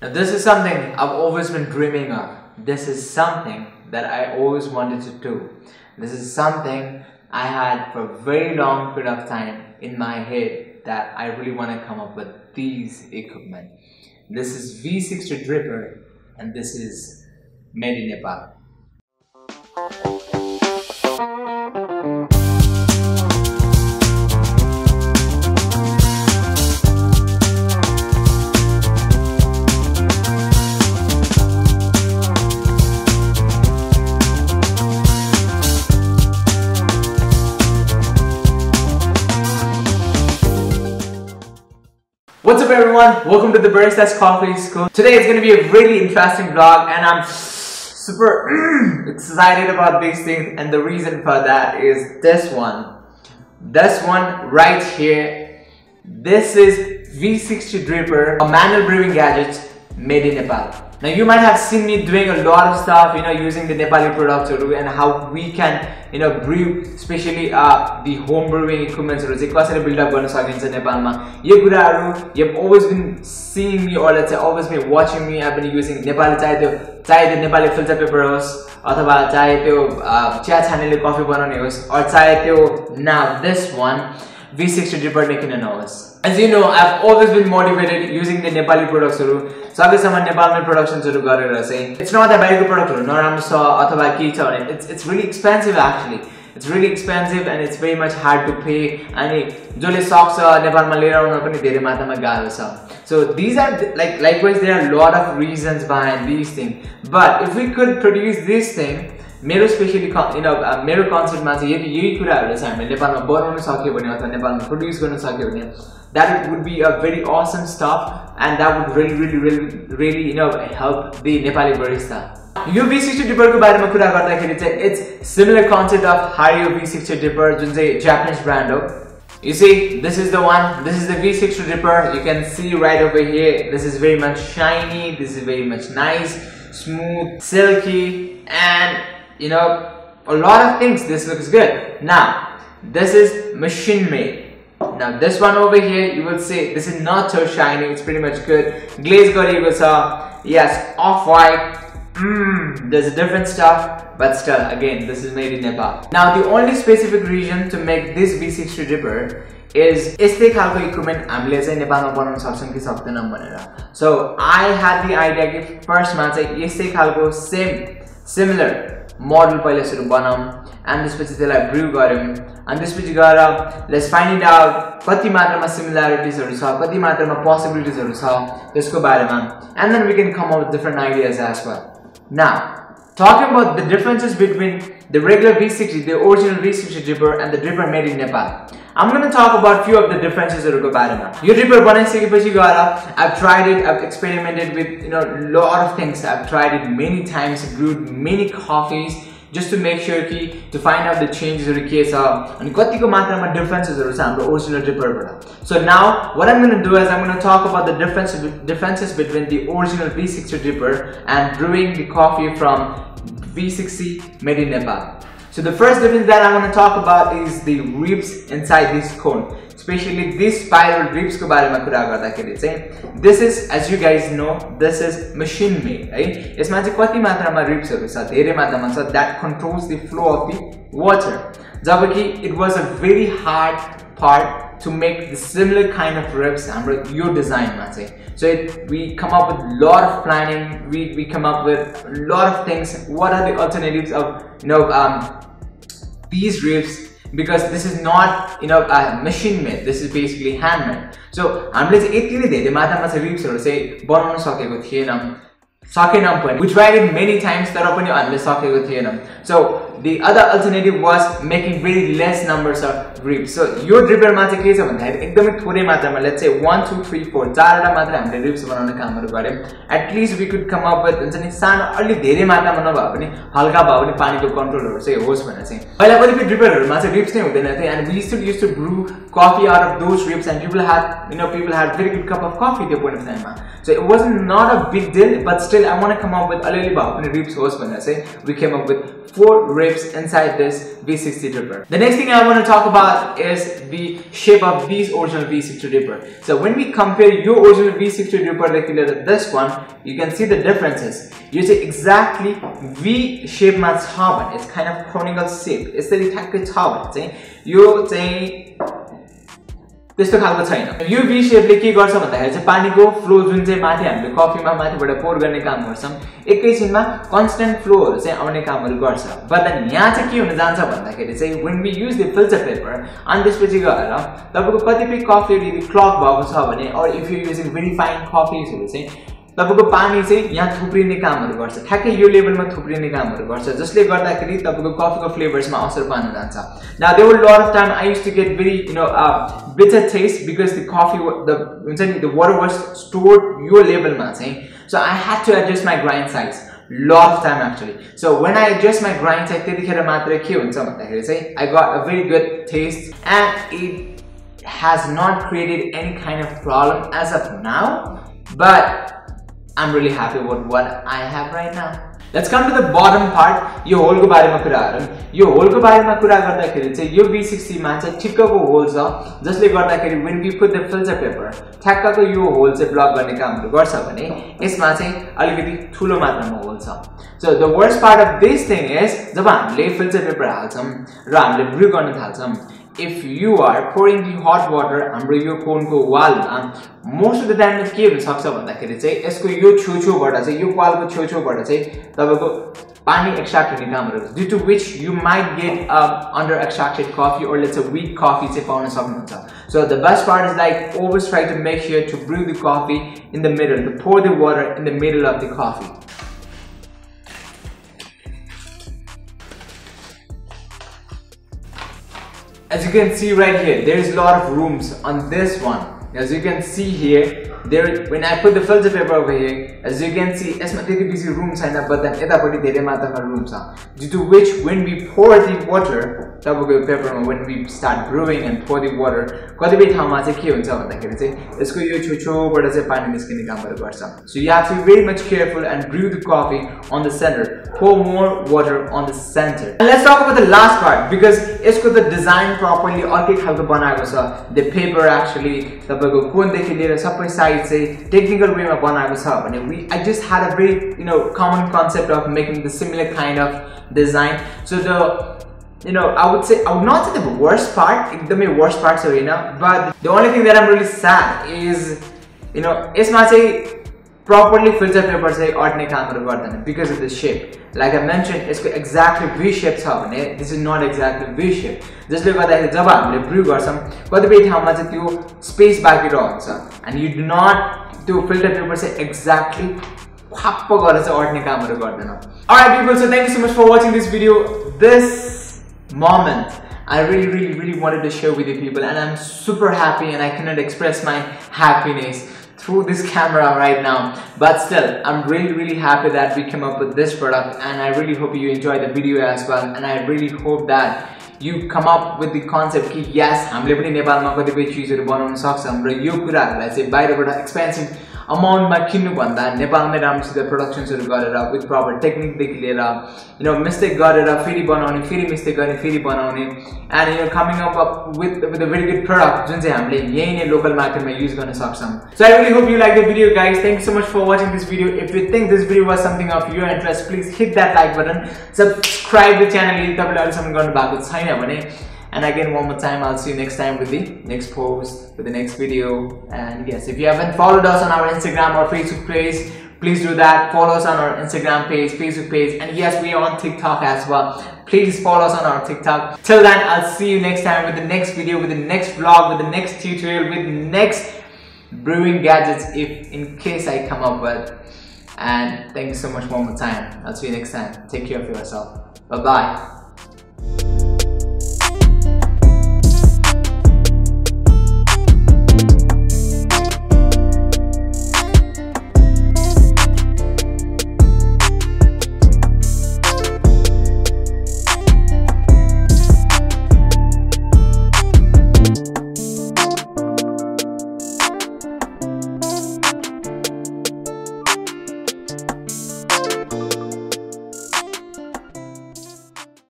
Now this is something I've always been dreaming of. This is something that I always wanted to do. This is something I had for a very long period of time in my head, that I really want to come up with these equipment. This is V60 Dripper and this is made in Nepal. What's up everyone, welcome to the Burstest Coffee School. Today is going to be a really interesting vlog and I'm super excited about these things, and the reason for that is this one right here. This is V60 Dripper, a manual brewing gadget made in Nepal. Now you might have seen me doing a lot of stuff, you know, using the Nepali products and how we can, you know, brew, especially the home brewing equipment or how build up in Nepal. You've always been seeing me, or let's say always been watching me. I've been using Nepali Nepali filter paper or coffee, or now this one V60 Dripper making an hours. As you know, I've always been motivated using the Nepali products. So I am Nepal production. It's not that very good product, it's really expensive actually. It's really expensive and it's very much hard to pay. And so these are likewise there are a lot of reasons behind these things. But if we could produce this thing, especially, you know, my concept that would be a very awesome stuff, and that would really you know, help the Nepali barista. V60 Dripper, it's similar concept of Hario V60 Dripper, which is a Japanese brand. You see, this is the one, this is the V60 Dripper. You can see right over here, this is very much shiny, this is very much nice, smooth, silky, and you know, a lot of things. This looks good. Now this is machine made. Now this one over here, you will see this is not so shiny, it's pretty much good. Glaze garlic, yes, off-white. There's a different stuff, but still, again, this is made in Nepal. Now the only specific reason to make this V60 Dripper is equipment Nepal. So I had the idea that first man same similar model and this brew, and this let's find it out similarities or possibilities, and then we can come up with different ideas as well. Now, talking about the differences between the regular V60, the original V60 Dripper and the Dripper made in Nepal, I'm going to talk about few of the differences. Your Dripper, I've tried it, I've experimented with, you know, lot of things. I've tried it many times, brewed many coffees just to make sure to find out the changes or case and differences the original Dripper. So now what I'm going to do is I'm going to talk about the differences between the original V60 Dripper and brewing the coffee from V60 made in Nepal. So the first difference that I want to talk about is the ribs inside this cone, especially this spiral ribs. This is, as you guys know, this is machine made, right? That controls the flow of the water. It was a very hard part to make the similar kind of ribs under your design. So we come up with a lot of planning, we come up with a lot of things. What are the alternatives of, you know, these ribs? Because this is not, you know, machine made, this is basically handmade. So we tried it many times, so the other alternative was making very less numbers of ribs. So your Dripper matra, let's say 1 2 3 4 ribs, at least we could come up with control, and we used to brew coffee out of those ribs, and people had very good cup of coffee at that point of time. So it wasn't not a big deal, but still I want to come up with a little bit of ribs host. We came up with 4 ribs inside this V60 dripper. The next thing I want to talk about is the shape of these original V60 dripper. So when we compare your original V60 dripper with this one, you can see the differences. You see exactly V shape match how it's kind of conical shape. It's the exact how this to have the you V shape like some of the pani go flow in the matter coffee matter but a poor gun some constant flow say on a camel gorsa. But then Yataki and Zanza say when we use the filter paper on this particular the coffee clock bubbles or if you're using very fine coffee so say तपाईको पानी चाहिँ यहाँ थुप्रिने कामहरु गर्छ ठ्याक्कै यो लेभलमा थुप्रिने कामहरु गर्छ जसले गर्दाखेरि तपाईको कफीको फ्लेभर्समा असर पार्न जान्छ. Now there were a lot of time I used to get very bitter taste because the coffee the water was stored your levelमा चाहिँ, so I had to adjust my grind size lot of time actually. So when I adjust my grind size त्यतिखेर मात्र के हुन्छ भन्दाखेरि चाहिँ I got a very good taste and it has not created any kind of problem as of now, but I'm really happy with what I have right now. Let's come to the bottom part. Yo hole ko bare ma kura garam. Yo hole ko bare ma kura garda kheri chai yo V60 ma chai thikka ko holes cha jasle garda kheri when we put the filter paper thakka ko yo hole chai block garne kaam garcha bhane esma chai alikati thulo matra ma hole cha. So the worst part of this thing is jab hamle filter paper halcham ra hamle brew garna thalcham, if you are pouring the hot water under your cone ko wall most of the time it ke huncha bhandakheri chai esko yo chocho bata chai yo wall ko chocho bata chai tapaiko pani extract hune kaam garcha, due to which you might get under extracted coffee or let's say weak coffee chai pauna sakनुहुन्छ. So the best part is like always try to make sure to brew the coffee in the middle, to pour the water in the middle of the coffee. As you can see right here, there is a lot of rooms on this one. As you can see here, there when I put the filter paper over here, as you can see, it's not really busy rooms and but then it's already there are rooms. Due to which, when we pour the water, paper when we start brewing and pour the water, so you have to be very much careful and brew the coffee on the center. Pour more water on the center. And let's talk about the last part because it's got the design properly. The paper actually, technical way of I just had a very common concept of making the similar kind of design. So the I would say I would not say the worst part, the worst parts are enough, but the only thing that I'm really sad is it's not say properly filter paper say ordinary camera because of the shape. Like I mentioned, it's exactly V shapes. This is not exactly V shape. Just look at the Java brew or some space back also. And you do not do filter paper say exactly ordinary camera. Alright people, so thank you so much for watching this video. This moment I really wanted to share with you people, and I'm super happy and I cannot express my happiness through this camera right now, but still I'm really happy that we came up with this product, and I really hope you enjoyed the video as well, and I really hope that you come up with the concept ki yes hamle pani Nepalma katipai cheezharu banauna sakchham ra yo kurahharulai chai bahira bata expensive amount ma kinnu bhanda Nepalmai ramrosita productionsharu garera with proper technique dekhi lera mistake garera feri banaune feri mistake garne feri banaune, and coming up with a very good product jun chai hamle yahi nai local market ma use garna sakchham. So I really hope you like the video guys. Thank you so much for watching this video. If you think this video was something of your interest, please hit that like button, subscribe the channel yadi tapai ahilesamma garnu bhako chaina bhane. And again, one more time, I'll see you next time with the next post, with the next video. And yes, if you haven't followed us on our Instagram or Facebook page, please do that. Follow us on our Instagram page, Facebook page. And yes, we are on TikTok as well. Please follow us on our TikTok. Till then, I'll see you next time with the next video, with the next vlog, with the next tutorial, with the next brewing gadgets, if in case I come up with. And thank you so much one more time. I'll see you next time. Take care of yourself. Bye-bye.